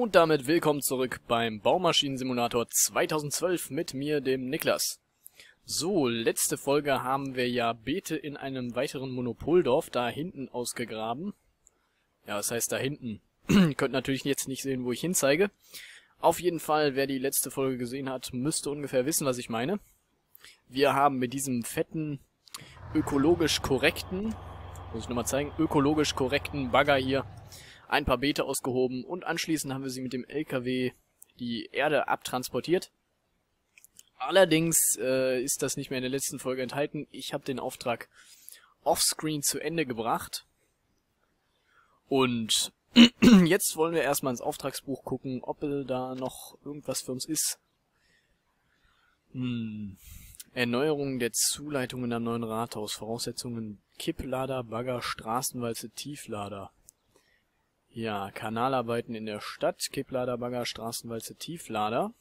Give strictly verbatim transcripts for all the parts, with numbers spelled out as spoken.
Und damit willkommen zurück beim Baumaschinen-Simulator zweitausendzwölf mit mir, dem Niklas. So, letzte Folge haben wir ja Beete in einem weiteren Monopoldorf da hinten ausgegraben. Ja, was heißt da hinten? Könnt natürlich jetzt nicht sehen, wo ich hinzeige. Auf jeden Fall, wer die letzte Folge gesehen hat, müsste ungefähr wissen, was ich meine. Wir haben mit diesem fetten, ökologisch korrekten, muss ich nochmal zeigen, ökologisch korrekten Bagger hier ein paar Beete ausgehoben und anschließend haben wir sie mit dem L K W die Erde abtransportiert. Allerdings äh, ist das nicht mehr in der letzten Folge enthalten. Ich habe den Auftrag offscreen zu Ende gebracht. Und jetzt wollen wir erstmal ins Auftragsbuch gucken, ob da noch irgendwas für uns ist. Hm. Erneuerung der Zuleitungen am neuen Rathaus. Voraussetzungen Kipplader, Bagger, Straßenwalze, Tieflader. Ja, Kanalarbeiten in der Stadt, Kipplader, Bagger, Straßenwalze, Tieflader.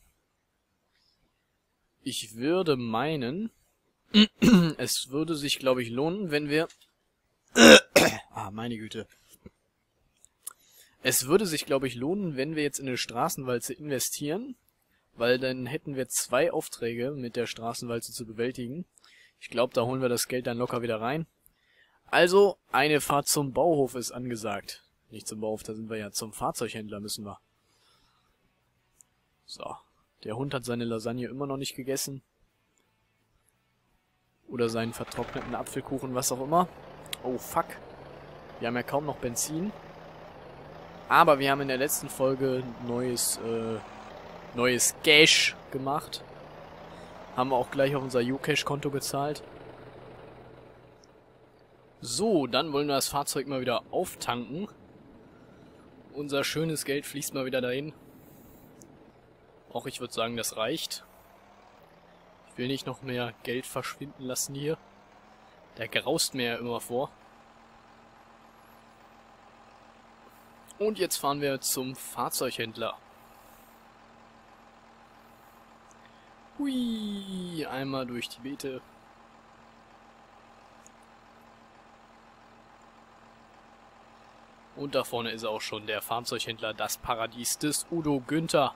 Ich würde meinen, es würde sich, glaube ich, lohnen, wenn wir... ah, meine Güte. Es würde sich, glaube ich, lohnen, wenn wir jetzt in eine Straßenwalze investieren, weil dann hätten wir zwei Aufträge mit der Straßenwalze zu bewältigen. Ich glaube, da holen wir das Geld dann locker wieder rein. Also, eine Fahrt zum Bauhof ist angesagt. Nicht zum Bauhof, da sind wir ja. Zum Fahrzeughändler müssen wir. So. Der Hund hat seine Lasagne immer noch nicht gegessen. Oder seinen vertrockneten Apfelkuchen, was auch immer. Oh, fuck. Wir haben ja kaum noch Benzin. Aber wir haben in der letzten Folge neues, äh, neues Cash gemacht. Haben wir auch gleich auf unser YouCash-Konto gezahlt. So, dann wollen wir das Fahrzeug mal wieder auftanken. Unser schönes Geld fließt mal wieder dahin. Auch ich würde sagen, das reicht. Ich will nicht noch mehr Geld verschwinden lassen hier. Da graust mir ja immer vor. Und jetzt fahren wir zum Fahrzeughändler. Hui, einmal durch die Beete. Und da vorne ist auch schon der Fahrzeughändler, das Paradies des Udo Günther.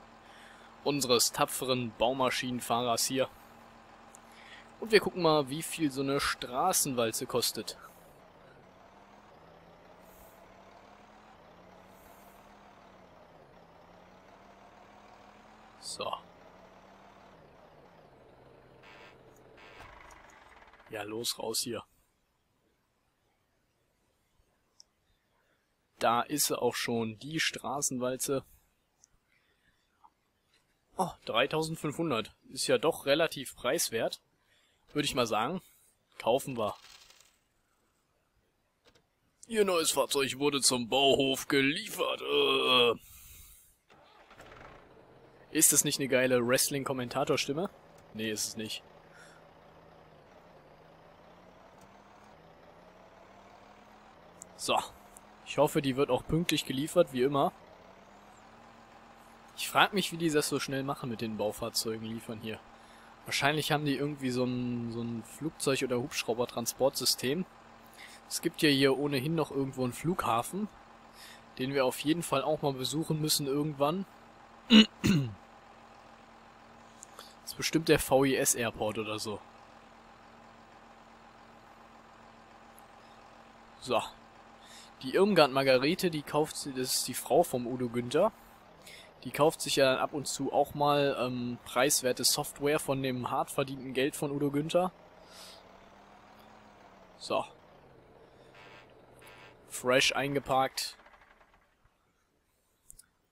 Unseres tapferen Baumaschinenfahrers hier. Und wir gucken mal, wie viel so eine Straßenwalze kostet. So. Ja, los, raus hier. Da ist sie auch schon, die Straßenwalze. Oh, dreitausendfünfhundert. Ist ja doch relativ preiswert. Würde ich mal sagen. Kaufen wir. Ihr neues Fahrzeug wurde zum Bauhof geliefert. Äh. Ist das nicht eine geile Wrestling-Kommentator-Stimme? Nee, ist es nicht. So. Ich hoffe, die wird auch pünktlich geliefert, wie immer. Ich frage mich, wie die das so schnell machen mit den Baufahrzeugen liefern hier. Wahrscheinlich haben die irgendwie so ein, so ein Flugzeug- oder Hubschraubertransportsystem. Es gibt ja hier ohnehin noch irgendwo einen Flughafen, den wir auf jeden Fall auch mal besuchen müssen irgendwann. Das ist bestimmt der V I S Airport oder so. So. Die Irmgard Margarete, die kauft sie, das ist die Frau vom Udo Günther. Die kauft sich ja dann ab und zu auch mal ähm, preiswerte Software von dem hart verdienten Geld von Udo Günther. So. Fresh eingeparkt.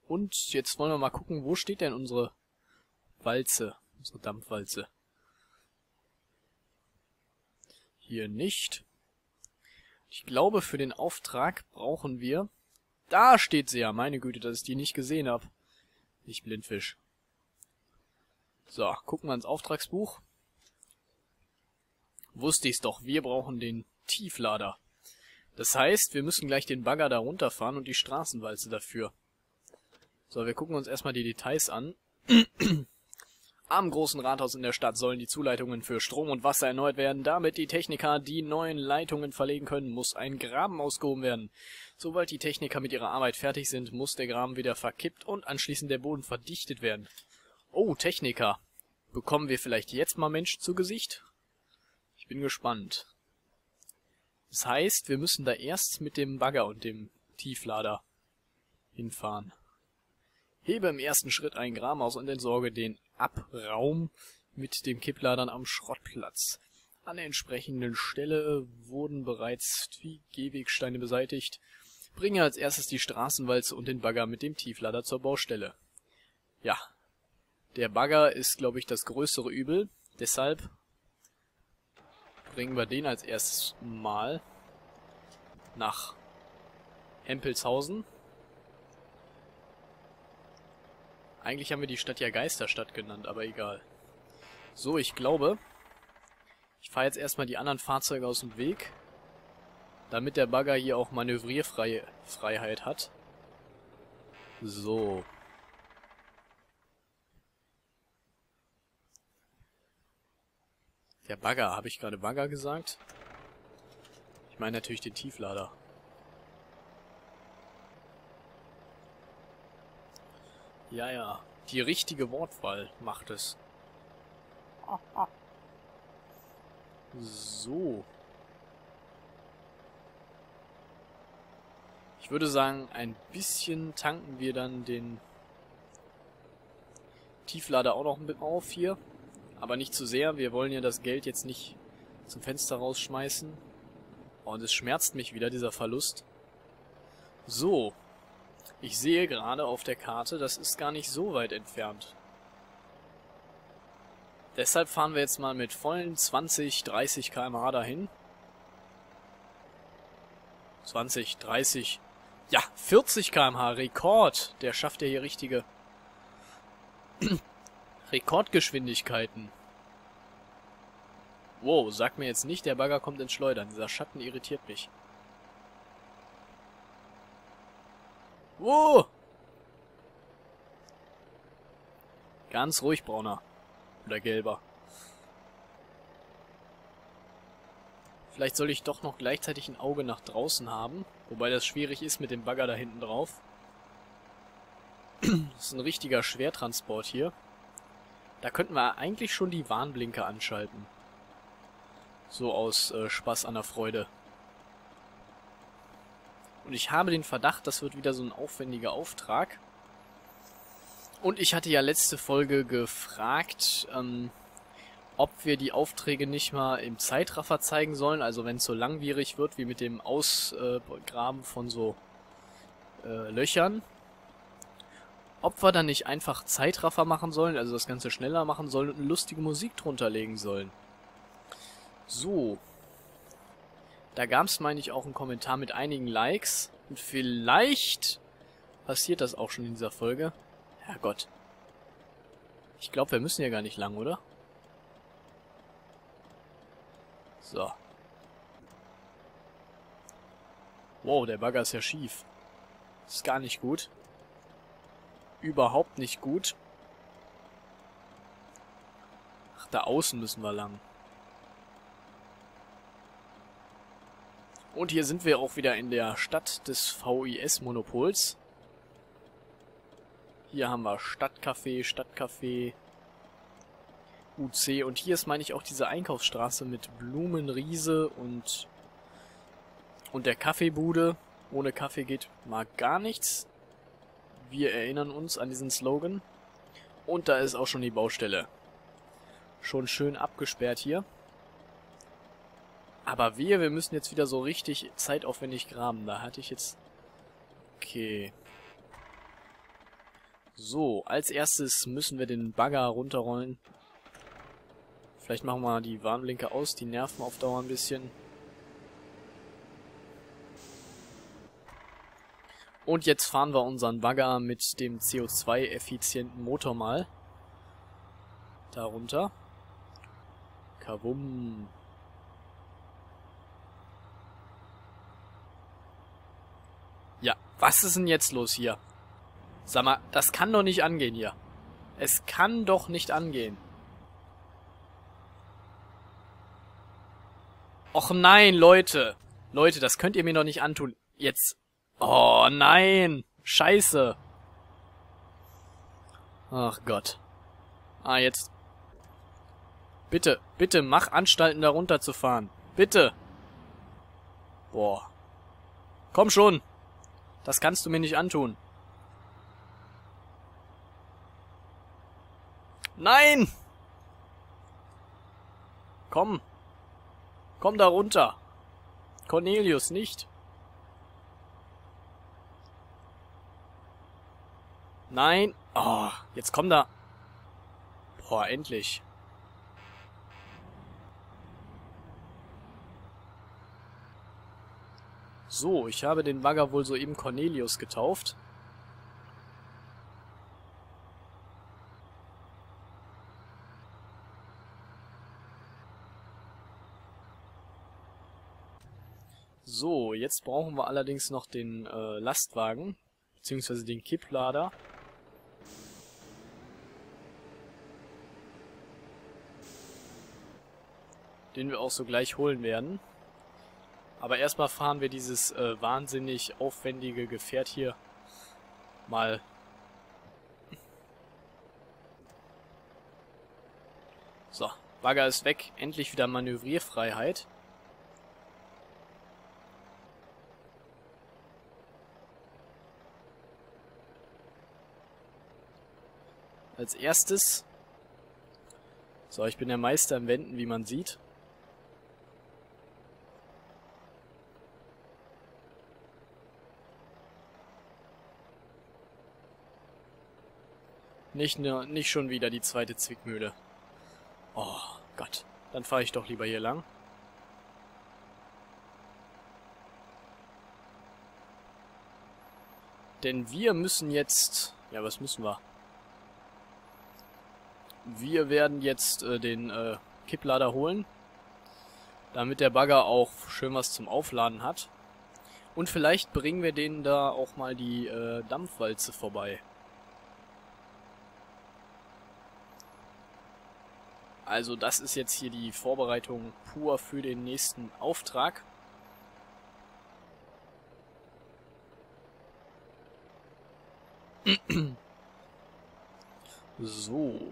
Und jetzt wollen wir mal gucken, wo steht denn unsere Walze, unsere Dampfwalze. Hier nicht. Ich glaube, für den Auftrag brauchen wir... Da steht sie ja, meine Güte, dass ich die nicht gesehen habe. Ich blindfisch. So, gucken wir ins Auftragsbuch. Wusste ich's doch, wir brauchen den Tieflader. Das heißt, wir müssen gleich den Bagger da runterfahren und die Straßenwalze dafür. So, wir gucken uns erstmal die Details an. Am großen Rathaus in der Stadt sollen die Zuleitungen für Strom und Wasser erneuert werden. Damit die Techniker die neuen Leitungen verlegen können, muss ein Graben ausgehoben werden. Sobald die Techniker mit ihrer Arbeit fertig sind, muss der Graben wieder verkippt und anschließend der Boden verdichtet werden. Oh, Techniker. Bekommen wir vielleicht jetzt mal Menschen zu Gesicht? Ich bin gespannt. Das heißt, wir müssen da erst mit dem Bagger und dem Tieflader hinfahren. Hebe im ersten Schritt einen Graben aus und entsorge den Abraum mit dem Kippladern am Schrottplatz. An der entsprechenden Stelle wurden bereits die Gehwegsteine beseitigt. Bringe als erstes die Straßenwalze und den Bagger mit dem Tieflader zur Baustelle. Ja, der Bagger ist, glaube ich, das größere Übel. Deshalb bringen wir den als erstes mal nach Hempelshausen. Eigentlich haben wir die Stadt ja Geisterstadt genannt, aber egal. So, ich glaube, ich fahre jetzt erstmal die anderen Fahrzeuge aus dem Weg, damit der Bagger hier auch Manövrierfreiheit hat. So. Der Bagger, habe ich gerade Bagger gesagt? Ich meine natürlich den Tieflader. Ja, ja. Die richtige Wortwahl macht es. So. Ich würde sagen, ein bisschen tanken wir dann den Tieflader auch noch mit auf hier. Aber nicht zu sehr. Wir wollen ja das Geld jetzt nicht zum Fenster rausschmeißen. Und es schmerzt mich wieder, dieser Verlust. So. Ich sehe gerade auf der Karte, das ist gar nicht so weit entfernt. Deshalb fahren wir jetzt mal mit vollen zwanzig, dreißig Kilometer pro Stunde dahin. zwanzig, dreißig, ja, vierzig Kilometer pro Stunde, Rekord. Der schafft ja hier richtige Rekordgeschwindigkeiten. Wow, sag mir jetzt nicht, der Bagger kommt ins Schleudern. Dieser Schatten irritiert mich. Wow! Ganz ruhig, brauner. Oder gelber. Vielleicht soll ich doch noch gleichzeitig ein Auge nach draußen haben. Wobei das schwierig ist mit dem Bagger da hinten drauf. Das ist ein richtiger Schwertransport hier. Da könnten wir eigentlich schon die Warnblinker anschalten. So aus äh, Spaß an der Freude. Und ich habe den Verdacht, das wird wieder so ein aufwendiger Auftrag. Und ich hatte ja letzte Folge gefragt, ähm, ob wir die Aufträge nicht mal im Zeitraffer zeigen sollen. Also wenn es so langwierig wird wie mit dem Ausgraben von so äh, Löchern. Ob wir dann nicht einfach Zeitraffer machen sollen, also das Ganze schneller machen sollen und eine lustige Musik drunter legen sollen. So. Da gab es, meine ich, auch einen Kommentar mit einigen Likes. Und vielleicht passiert das auch schon in dieser Folge. Herrgott. Ich glaube, wir müssen ja gar nicht lang, oder? So. Wow, der Bagger ist ja schief. Ist gar nicht gut. Überhaupt nicht gut. Ach, da außen müssen wir lang. Und hier sind wir auch wieder in der Stadt des V I S-Monopols. Hier haben wir Stadtcafé, Stadtcafé, U C. Und hier ist, meine ich, auch diese Einkaufsstraße mit Blumenriese und, und der Kaffeebude. Ohne Kaffee geht mal gar nichts. Wir erinnern uns an diesen Slogan. Und da ist auch schon die Baustelle. Schon schön abgesperrt hier. Aber wir, wir müssen jetzt wieder so richtig zeitaufwendig graben. Da hatte ich jetzt... Okay. So, als erstes müssen wir den Bagger runterrollen. Vielleicht machen wir die Warnblinker aus, die nerven auf Dauer ein bisschen. Und jetzt fahren wir unseren Bagger mit dem C O zwei-effizienten Motor mal. Da runter. Kabum. Ja, was ist denn jetzt los hier? Sag mal, das kann doch nicht angehen hier. Es kann doch nicht angehen. Och nein, Leute. Leute, das könnt ihr mir doch nicht antun. Jetzt. Oh nein. Scheiße. Ach Gott. Ah, jetzt. Bitte, bitte, mach Anstalten, da runterzufahren. Bitte. Boah. Komm schon. Das kannst du mir nicht antun. Nein! Komm. Komm da runter. Cornelius, nicht. Nein. Oh, jetzt komm da. Boah, endlich. So, ich habe den Bagger wohl soeben Cornelius getauft. So, jetzt brauchen wir allerdings noch den äh, Lastwagen, beziehungsweise den Kipplader. Den wir auch so gleich holen werden. Aber erstmal fahren wir dieses äh, wahnsinnig aufwendige Gefährt hier mal. So, Bagger ist weg. Endlich wieder Manövrierfreiheit. Als erstes. So, ich bin der Meister im Wenden, wie man sieht. Nicht, ne, nicht schon wieder die zweite Zwickmühle. Oh Gott, dann fahre ich doch lieber hier lang. Denn wir müssen jetzt... Ja, was müssen wir? Wir werden jetzt äh, den äh, Kipplader holen, damit der Bagger auch schön was zum Aufladen hat. Und vielleicht bringen wir denen da auch mal die äh, Dampfwalze vorbei. Also das ist jetzt hier die Vorbereitung pur für den nächsten Auftrag. So.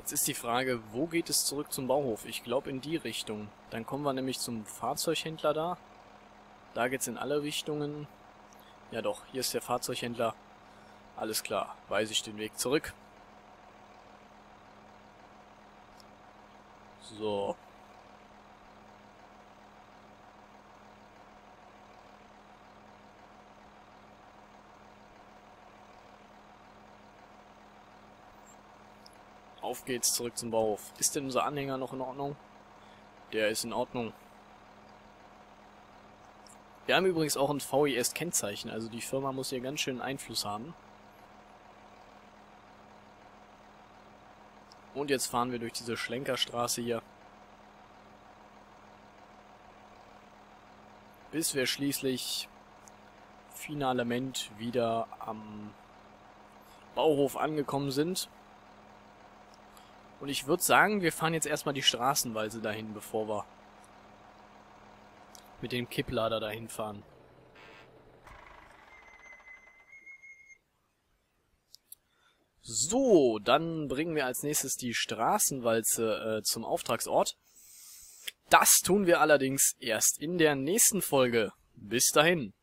Jetzt ist die Frage, wo geht es zurück zum Bauhof? Ich glaube in die Richtung. Dann kommen wir nämlich zum Fahrzeughändler da. Da geht's in alle Richtungen. Ja doch, hier ist der Fahrzeughändler. Alles klar, weiß ich den Weg zurück. So. Auf geht's, zurück zum Bauhof. Ist denn unser Anhänger noch in Ordnung? Der ist in Ordnung. Wir haben übrigens auch ein V I S-Kennzeichen, also die Firma muss hier ganz schön Einfluss haben. Und jetzt fahren wir durch diese Schlenkerstraße hier. Bis wir schließlich finalement wieder am Bauhof angekommen sind. Und ich würde sagen, wir fahren jetzt erstmal die Straßenweise dahin, bevor wir mit dem Kipplader dahin fahren. So, dann bringen wir als nächstes die Straßenwalze äh, zum Auftragsort. Das tun wir allerdings erst in der nächsten Folge. Bis dahin.